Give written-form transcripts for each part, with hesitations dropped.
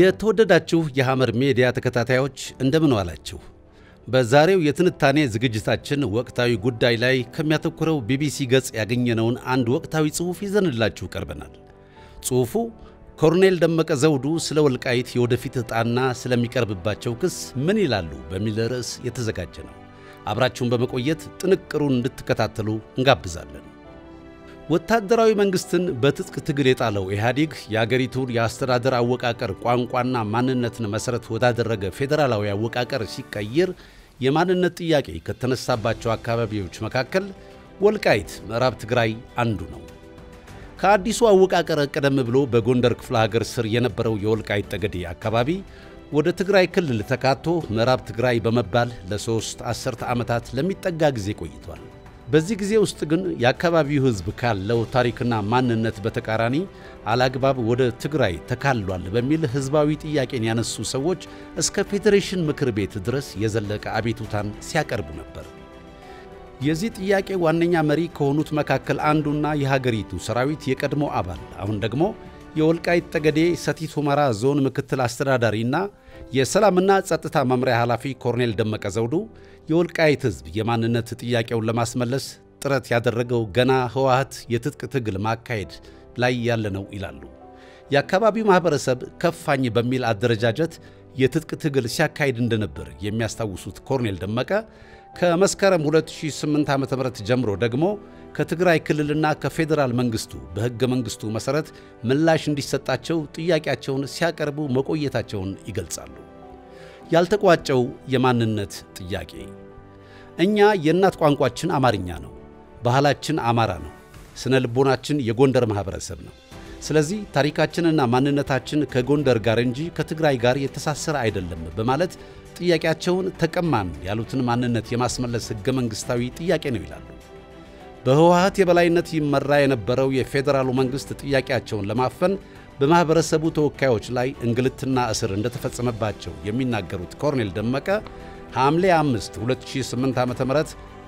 የተወደዳችሁ የሃመር ሚዲያ ተከታታዮች እንደምን ዋላችሁ በዛሬው የትንታኔ ዝግጅታችን ወቅታዊ ጉዳይ ላይ ከሚያተኩረው BBC ገጽ ያገኘነውን አንድ ወቅታዊ ጽሑፍ ይዘንላችሁ ቀርበናል ጽሑፉ ኮርኔል ደመቀ ዘውዱ ስለ ወልቃይት የወደፊት ጣና ስለሚቀርብባቸው ክስ ምን ይላሉ በሚል ርዕስ የተዘጋጀ ነው አብራችሁን በመቆየት ጥንቅሩን እንድትከታተሉ እንጋብዛለን ወታደራዊ መንግስትን በትጥቅ ትግል የጣለው ኢህአዲግ ያገሪቱን ያስተዳደር አወቃቀር ቋንቋና ማንነትን መሰረት ወዳደረገ ፌደራላዊ አወቃቀር ሲቀየር የማንነት ጥያቄ ከተነሳባቸው አካባቢዎች መካከል ወልቃይት ምዕራብ ትግራይ አንዱ ነው። ከአዲሱ አወቃቀር ቀደም ብሎ በጎንደር ክፍለ ሀገር ስር የነበረው የወልቃይት ጠገዴ አካባቢ ወደ ትግራይ ክልል ተካቶ ምዕራብ ትግራይ በመባል ለሶስት አስርተ ዓመታት ለሚጠጋ ጊዜ ቆይቷል። በዚህ ጊዜ ውስጥ ግን ያካባቢው ህዝብ ካለው ታሪክና ማንነት በተቃራኒ አላግባብ ወደ ትግራይ ተካሏል በሚል ህዝባዊ ጥያቄን ያነሱ ሰዎች እስከ ፌዴሬሽን ምክር ቤት ድረስ የዘለቀ አቤቱታን ሲያቀርቡ ነበር። የዚህ ጥያቄ ዋነኛ መሪ ከሆኑት መካከል አንዱና የሀገሪቱ ሰራዊት የቀድሞ አባል አሁን ደግሞ የወልቃይት ጠገዴ ሰቲት ሁመራ ዞን ምክትል አስተዳዳሪና የሰላምና ጸጥታ መምሪያ ኃላፊ ኮርኔል ደመቀ ዘውዱ የወልቃይት ህዝብ የማንነት ጥያቄውን ለማስመለስ ጥረት ያደረገው ገና ህወሓት የትጥቅ ትግል ማካሄድ ላይ ያለ ነው ይላሉ። የአካባቢው ማህበረሰብ ከፋኝ በሚል አደረጃጀት የትጥቅ ትግል ሲያካሄድ እንደነበር የሚያስታውሱት ኮርኔል ደመቀ ከመስከረም 2008 ዓ.ም ጀምሮ ደግሞ ከትግራይ ክልልና ከፌደራል መንግስቱ በህገ መንግስቱ መሰረት ምላሽ እንዲሰጣቸው ጥያቄያቸውን ሲያቀርቡ መቆየታቸውን ይገልጻሉ። ያልተቋጨው የማንነት ጥያቄ እኛ የእናት ቋንቋችን አማርኛ ነው። ባህላችን አማራ ነው። ስነልቦናችን የጎንደር ማህበረሰብ ነው። ስለዚህ ታሪካችንና ማንነታችን ከጎንደር ጋር እንጂ ከትግራይ ጋር የተሳሰረ አይደለም በማለት ጥያቄያቸውን ተቀማን ያሉትን ማንነት የማስመለስ ህገ መንግስታዊ ጥያቄ ነው ይላሉ። በህወሓት የበላይነት ይመራ የነበረው የፌደራሉ መንግስት ጥያቄያቸውን ለማፈን በማህበረሰቡ ተወካዮች ላይ እንግልትና እስር እንደተፈጸመባቸው የሚናገሩት ኮርኔል ደመቀ ሐምሌ 5 2008 ዓ.ም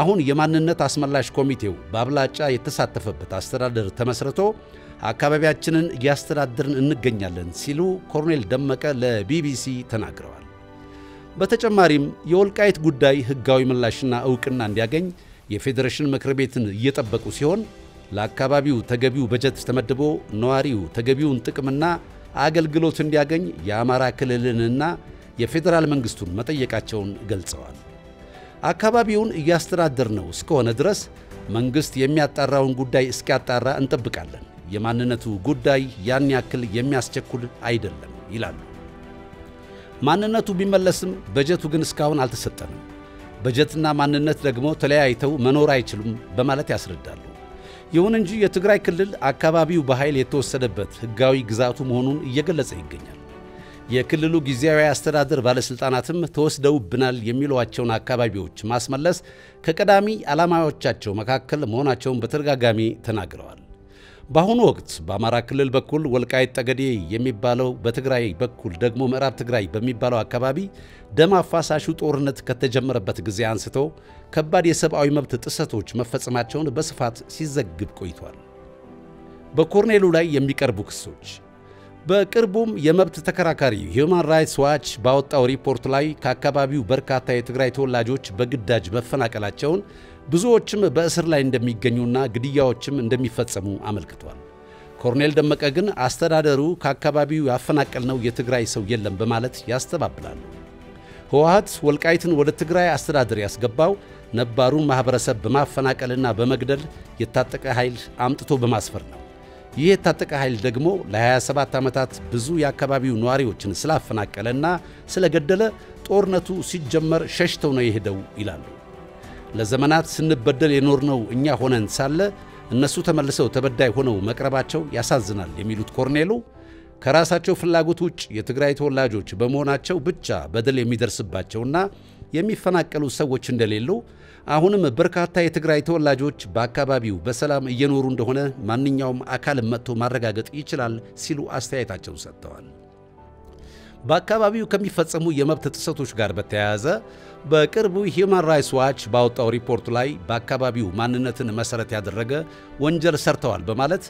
አሁን የማንነት አስመላሽ ኮሚቴው ባብላጫ የተሳተፈበት አስተዳደር ተመስርቶ አካባቢያችንን ያስተዳድርን እንገኛለን ሲሉ ኮርኔል ደመቀ ለBBC ተናግረዋል። በተጨማሪም የወልቃይት ጉዳይ ህጋዊ ምላሽና ዕውቅና እንዲያገኝ የፌዴሬሽን ምክር ቤትን እየጠበቁ ሲሆን ለአካባቢው ተገቢው በጀት ተመድቦ ነዋሪው ተገቢውን ጥቅምና አገልግሎት እንዲያገኝ የአማራ ክልልንና የፌዴራል መንግስቱን መጠየቃቸውን ገልጸዋል። አካባቢውን ያስተዳደር ነው እስከሆነ ድረስ መንግስት የሚያጣራውን ጉዳይ እስኪያጣራ እንጠብቃለን የማንነቱ ጉዳይ ያን ያክል የሚያስቸኩል አይደለም ይላሉ። ማንነቱ ቢመለስም በጀቱ ግን እስካሁን አልተሰጠንም በጀትና ማንነት ደግሞ ተለያይተው መኖር አይችሉም በማለት ያስረዳሉ። ይሁን እንጂ የትግራይ ክልል አካባቢው በኃይል የተወሰደበት ህጋዊ ግዛቱ መሆኑን እየገለጸ ይገኛል። የክልሉ ጊዜያዊ አስተዳደር ባለስልጣናትም ተወስደውብናል የሚሏቸውን አካባቢዎች ማስመለስ ከቀዳሚ ዓላማዎቻቸው መካከል መሆናቸውን በተደጋጋሚ ተናግረዋል። በአሁኑ ወቅት በአማራ ክልል በኩል ወልቃይት ጠገዴ የሚባለው በትግራይ በኩል ደግሞ ምዕራብ ትግራይ በሚባለው አካባቢ ደም አፋሳሹ ጦርነት ከተጀመረበት ጊዜ አንስቶ ከባድ የሰብአዊ መብት ጥሰቶች መፈጸማቸውን በስፋት ሲዘግብ ቆይቷል። በኮርኔሉ ላይ የሚቀርቡ ክሶች በቅርቡም የመብት ተከራካሪ Human Rights Watch ባወጣው ሪፖርት ላይ ከአካባቢው በርካታ የትግራይ ተወላጆች በግዳጅ መፈናቀላቸውን ብዙዎችም በእስር ላይ እንደሚገኙና ግድያዎችም እንደሚፈጸሙ አመልክቷል። ኮርኔል ደመቀ ግን አስተዳደሩ ከአካባቢው ያፈናቀለው የትግራይ ሰው የለም በማለት ያስተባብላሉ። ህወሓት ወልቃይትን ወደ ትግራይ አስተዳደር ያስገባው ነባሩን ማህበረሰብ በማፈናቀልና በመግደል የታጠቀ ኃይል አምጥቶ በማስፈር ነው። ይህ የታጠቀ ኃይል ደግሞ ለ27 ዓመታት ብዙ የአካባቢው ነዋሪዎችን ስላፈናቀለና ስለገደለ ጦርነቱ ሲጀመር ሸሽተው ነው የሄደው ይላሉ። ለዘመናት ስንበደል የኖርነው እኛ ሆነን ሳለ እነሱ ተመልሰው ተበዳይ ሆነው መቅረባቸው ያሳዝናል የሚሉት ኮርኔሉ ከራሳቸው ፍላጎት ውጭ የትግራይ ተወላጆች በመሆናቸው ብቻ በደል የሚደርስባቸውና የሚፈናቀሉ ሰዎች እንደሌሉ አሁንም በርካታ የትግራይ ተወላጆች በአካባቢው በሰላም እየኖሩ እንደሆነ ማንኛውም አካል መጥቶ ማረጋገጥ ይችላል ሲሉ አስተያየታቸውን ሰጥተዋል። በአካባቢው ከሚፈጸሙ የመብት ጥሰቶች ጋር በተያያዘ በቅርቡ ሂዩማን ራይትስ ዋች ባወጣው ሪፖርት ላይ በአካባቢው ማንነትን መሰረት ያደረገ ወንጀል ሰርተዋል በማለት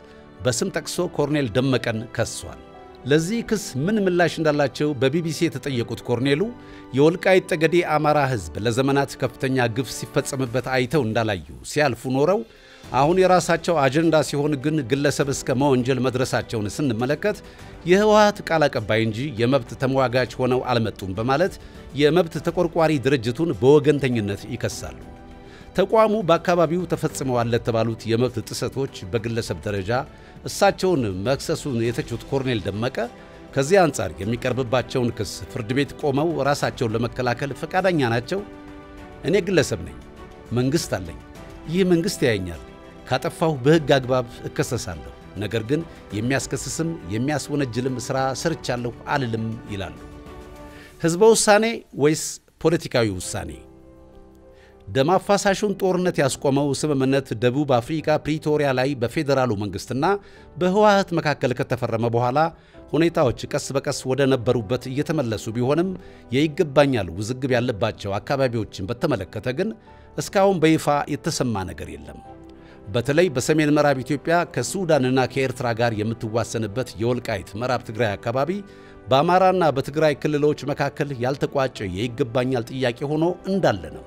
በስም ጠቅሶ ኮርኔል ደመቀን ከሷል። ለዚህ ክስ ምን ምላሽ እንዳላቸው በቢቢሲ የተጠየቁት ኮርኔሉ የወልቃይት ጠገዴ አማራ ህዝብ ለዘመናት ከፍተኛ ግፍ ሲፈጸምበት አይተው እንዳላዩ ሲያልፉ ኖረው አሁን የራሳቸው አጀንዳ ሲሆን ግን ግለሰብ እስከ መወንጀል መድረሳቸውን ስንመለከት የህወሓት ቃል አቀባይ እንጂ የመብት ተሟጋች ሆነው አልመጡም በማለት የመብት ተቆርቋሪ ድርጅቱን በወገንተኝነት ይከሳሉ። ተቋሙ በአካባቢው ተፈጽመዋል ለተባሉት የመብት ጥሰቶች በግለሰብ ደረጃ እሳቸውን መክሰሱን የተቹት ኮርኔል ደመቀ ከዚህ አንፃር የሚቀርብባቸውን ክስ ፍርድ ቤት ቆመው ራሳቸውን ለመከላከል ፈቃደኛ ናቸው። እኔ ግለሰብ ነኝ፣ መንግስት አለኝ፣ ይህ መንግስት ያየኛል፣ ካጠፋው በህግ አግባብ እከሰሳለሁ፣ ነገር ግን የሚያስከስስም የሚያስወነጅልም ስራ ሰርቻለሁ አልልም ይላሉ። ህዝበ ውሳኔ ወይስ ፖለቲካዊ ውሳኔ? ደም አፋሳሹን ጦርነት ያስቆመው ስምምነት ደቡብ አፍሪካ ፕሪቶሪያ ላይ በፌደራሉ መንግስትና በህወሓት መካከል ከተፈረመ በኋላ ሁኔታዎች ቀስ በቀስ ወደ ነበሩበት እየተመለሱ ቢሆንም የይገባኛል ውዝግብ ያለባቸው አካባቢዎችን በተመለከተ ግን እስካሁን በይፋ የተሰማ ነገር የለም። በተለይ በሰሜን ምዕራብ ኢትዮጵያ ከሱዳንና ከኤርትራ ጋር የምትዋሰንበት የወልቃይት ምዕራብ ትግራይ አካባቢ በአማራና በትግራይ ክልሎች መካከል ያልተቋጨ የይገባኛል ጥያቄ ሆኖ እንዳለ ነው።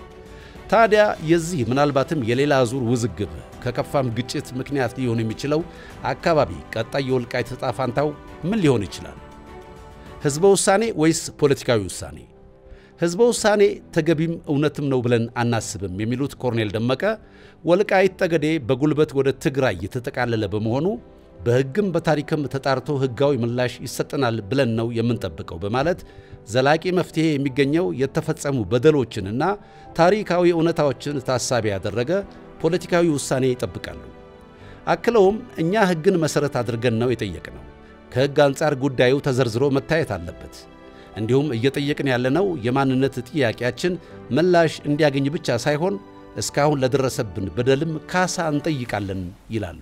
ታዲያ የዚህ ምናልባትም የሌላ ዙር ውዝግብ ከከፋም ግጭት ምክንያት ሊሆን የሚችለው አካባቢ ቀጣይ የወልቃይት ተጣፋንታው ምን ሊሆን ይችላል? ህዝበ ውሳኔ ወይስ ፖለቲካዊ ውሳኔ? ህዝበ ውሳኔ ተገቢም እውነትም ነው ብለን አናስብም የሚሉት ኮርኔል ደመቀ ወልቃይት ጠገዴ በጉልበት ወደ ትግራይ የተጠቃለለ በመሆኑ በህግም በታሪክም ተጣርቶ ህጋዊ ምላሽ ይሰጠናል ብለን ነው የምንጠብቀው በማለት ዘላቂ መፍትሄ የሚገኘው የተፈጸሙ በደሎችንና ታሪካዊ እውነታዎችን ታሳቢ ያደረገ ፖለቲካዊ ውሳኔ ይጠብቃሉ። አክለውም እኛ ህግን መሰረት አድርገን ነው የጠየቅነው፣ ከህግ አንፃር ጉዳዩ ተዘርዝሮ መታየት አለበት። እንዲሁም እየጠየቅን ያለነው የማንነት ጥያቄያችን ምላሽ እንዲያገኝ ብቻ ሳይሆን እስካሁን ለደረሰብን በደልም ካሳ እንጠይቃለን ይላሉ።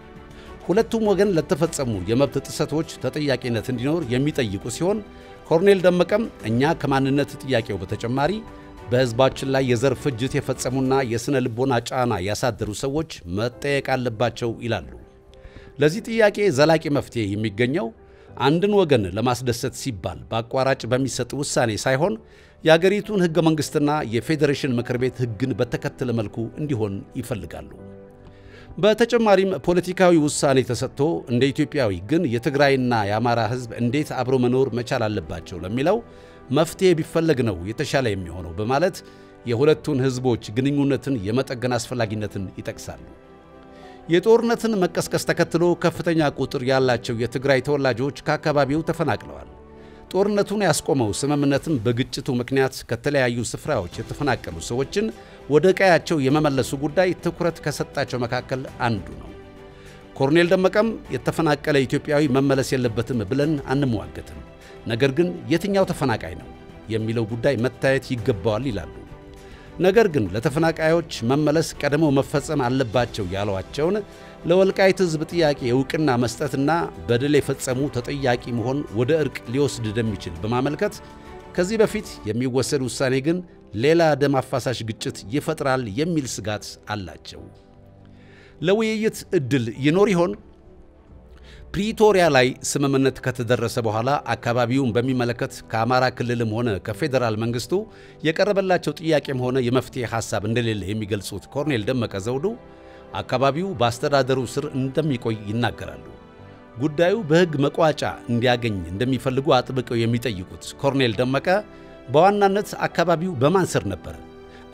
ሁለቱም ወገን ለተፈጸሙ የመብት ጥሰቶች ተጠያቂነት እንዲኖር የሚጠይቁ ሲሆን ኮርኔል ደመቀም እኛ ከማንነት ጥያቄው በተጨማሪ በህዝባችን ላይ የዘር ፍጅት የፈጸሙና የስነ ልቦና ጫና ያሳደሩ ሰዎች መጠየቅ አለባቸው ይላሉ። ለዚህ ጥያቄ ዘላቂ መፍትሄ የሚገኘው አንድን ወገን ለማስደሰት ሲባል በአቋራጭ በሚሰጥ ውሳኔ ሳይሆን የአገሪቱን ህገ መንግስትና የፌዴሬሽን ምክር ቤት ህግን በተከተለ መልኩ እንዲሆን ይፈልጋሉ። በተጨማሪም ፖለቲካዊ ውሳኔ ተሰጥቶ እንደ ኢትዮጵያዊ ግን የትግራይና የአማራ ህዝብ እንዴት አብሮ መኖር መቻል አለባቸው ለሚለው መፍትሄ ቢፈልግ ነው የተሻለ የሚሆነው በማለት የሁለቱን ህዝቦች ግንኙነትን የመጠገን አስፈላጊነትን ይጠቅሳሉ። የጦርነትን መቀስቀስ ተከትሎ ከፍተኛ ቁጥር ያላቸው የትግራይ ተወላጆች ከአካባቢው ተፈናቅለዋል። ጦርነቱን ያስቆመው ስምምነትም በግጭቱ ምክንያት ከተለያዩ ስፍራዎች የተፈናቀሉ ሰዎችን ወደ ቀያቸው የመመለሱ ጉዳይ ትኩረት ከሰጣቸው መካከል አንዱ ነው። ኮርኔል ደመቀም የተፈናቀለ ኢትዮጵያዊ መመለስ የለበትም ብለን አንሟገትም፣ ነገር ግን የትኛው ተፈናቃይ ነው የሚለው ጉዳይ መታየት ይገባዋል ይላሉ። ነገር ግን ለተፈናቃዮች መመለስ ቀድሞ መፈጸም አለባቸው ያሏቸውን ለወልቃይት ህዝብ ጥያቄ እውቅና መስጠትና በደል የፈጸሙ ተጠያቂ መሆን ወደ እርቅ ሊወስድ እንደሚችል በማመልከት ከዚህ በፊት የሚወሰድ ውሳኔ ግን ሌላ ደም አፋሳሽ ግጭት ይፈጥራል የሚል ስጋት አላቸው። ለውይይት እድል ይኖር ይሆን? ፕሪቶሪያ ላይ ስምምነት ከተደረሰ በኋላ አካባቢውን በሚመለከት ከአማራ ክልልም ሆነ ከፌደራል መንግስቱ የቀረበላቸው ጥያቄም ሆነ የመፍትሄ ሐሳብ እንደሌለ የሚገልጹት ኮርኔል ደመቀ ዘውዱ አካባቢው በአስተዳደሩ ስር እንደሚቆይ ይናገራሉ። ጉዳዩ በህግ መቋጫ እንዲያገኝ እንደሚፈልጉ አጥብቀው የሚጠይቁት ኮርኔል ደመቀ በዋናነት አካባቢው በማን ስር ነበር?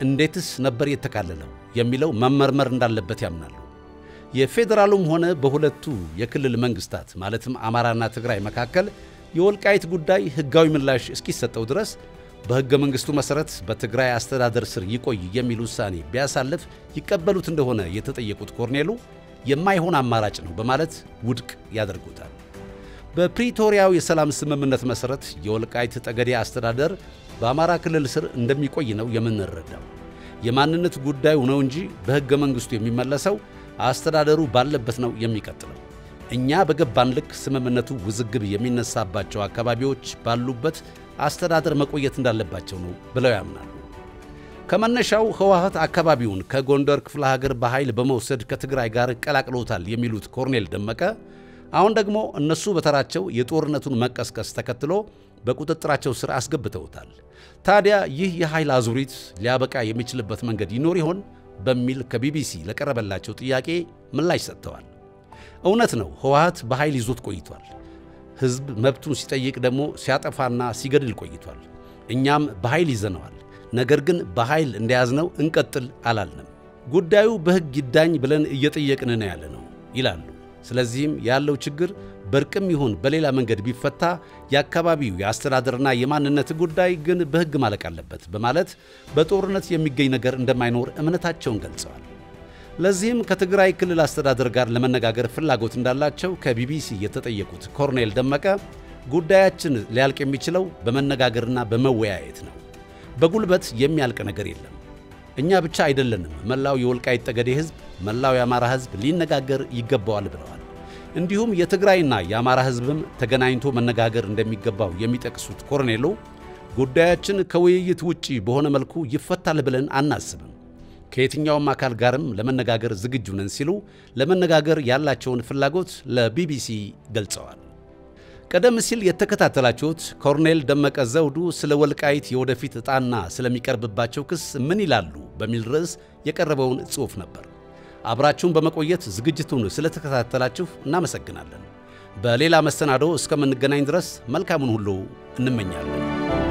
እንዴትስ ነበር የተካለለው? የሚለው መመርመር እንዳለበት ያምናሉ። የፌደራሉም ሆነ በሁለቱ የክልል መንግስታት ማለትም አማራና ትግራይ መካከል የወልቃይት ጉዳይ ህጋዊ ምላሽ እስኪሰጠው ድረስ በህገ መንግስቱ መሰረት በትግራይ አስተዳደር ስር ይቆይ የሚል ውሳኔ ቢያሳልፍ ይቀበሉት እንደሆነ የተጠየቁት ኮርኔሉ የማይሆን አማራጭ ነው በማለት ውድቅ ያደርጉታል። በፕሪቶሪያው የሰላም ስምምነት መሰረት የወልቃይት ጠገዴ አስተዳደር በአማራ ክልል ስር እንደሚቆይ ነው የምንረዳው። የማንነት ጉዳዩ ነው እንጂ በህገ መንግስቱ የሚመለሰው አስተዳደሩ ባለበት ነው የሚቀጥለው። እኛ በገባን ልክ ስምምነቱ ውዝግብ የሚነሳባቸው አካባቢዎች ባሉበት አስተዳደር መቆየት እንዳለባቸው ነው ብለው ያምናሉ። ከመነሻው ህወሓት አካባቢውን ከጎንደር ክፍለ ሀገር በኃይል በመውሰድ ከትግራይ ጋር ቀላቅለውታል የሚሉት ኮርኔል ደመቀ አሁን ደግሞ እነሱ በተራቸው የጦርነቱን መቀስቀስ ተከትሎ በቁጥጥራቸው ስር አስገብተውታል። ታዲያ ይህ የኃይል አዙሪት ሊያበቃ የሚችልበት መንገድ ይኖር ይሆን? በሚል ከቢቢሲ ለቀረበላቸው ጥያቄ ምላሽ ሰጥተዋል። እውነት ነው ህወሓት በኃይል ይዞት ቆይቷል። ህዝብ መብቱን ሲጠይቅ ደግሞ ሲያጠፋና ሲገድል ቆይቷል። እኛም በኃይል ይዘነዋል። ነገር ግን በኃይል እንደያዝነው እንቀጥል አላልንም። ጉዳዩ በህግ ይዳኝ ብለን እየጠየቅን ነው ያለነው ይላሉ። ስለዚህም ያለው ችግር በርቅም ይሁን በሌላ መንገድ ቢፈታ ያካባቢው ያስተዳደርና የማንነት ጉዳይ ግን በህግ ማለቅ አለበት በማለት በጦርነት የሚገኝ ነገር እንደማይኖር እምነታቸውን ገልጸዋል። ለዚህም ከትግራይ ክልል አስተዳደር ጋር ለመነጋገር ፍላጎት እንዳላቸው ከቢቢሲ የተጠየቁት ኮርኔል ደመቀ ጉዳያችን ሊያልቅ የሚችለው በመነጋገርና በመወያየት ነው። በጉልበት የሚያልቅ ነገር የለም። እኛ ብቻ አይደለንም፣ መላው የወልቃይት ጠገዴ ህዝብ፣ መላው የአማራ ህዝብ ሊነጋገር ይገባዋል ብለዋል። እንዲሁም የትግራይና የአማራ ህዝብም ተገናኝቶ መነጋገር እንደሚገባው የሚጠቅሱት ኮርኔሉ ጉዳያችን ከውይይት ውጪ በሆነ መልኩ ይፈታል ብለን አናስብም፣ ከየትኛውም አካል ጋርም ለመነጋገር ዝግጁ ነን ሲሉ ለመነጋገር ያላቸውን ፍላጎት ለቢቢሲ ገልጸዋል። ቀደም ሲል የተከታተላችሁት ኮርኔል ደመቀ ዘውዱ ስለ ወልቃይት የወደፊት ጣና ስለሚቀርብባቸው ክስ ምን ይላሉ በሚል ርዕስ የቀረበውን ጽሑፍ ነበር። አብራችሁን በመቆየት ዝግጅቱን ስለተከታተላችሁ እናመሰግናለን። በሌላ መሰናዶ እስከምንገናኝ ድረስ መልካሙን ሁሉ እንመኛለን።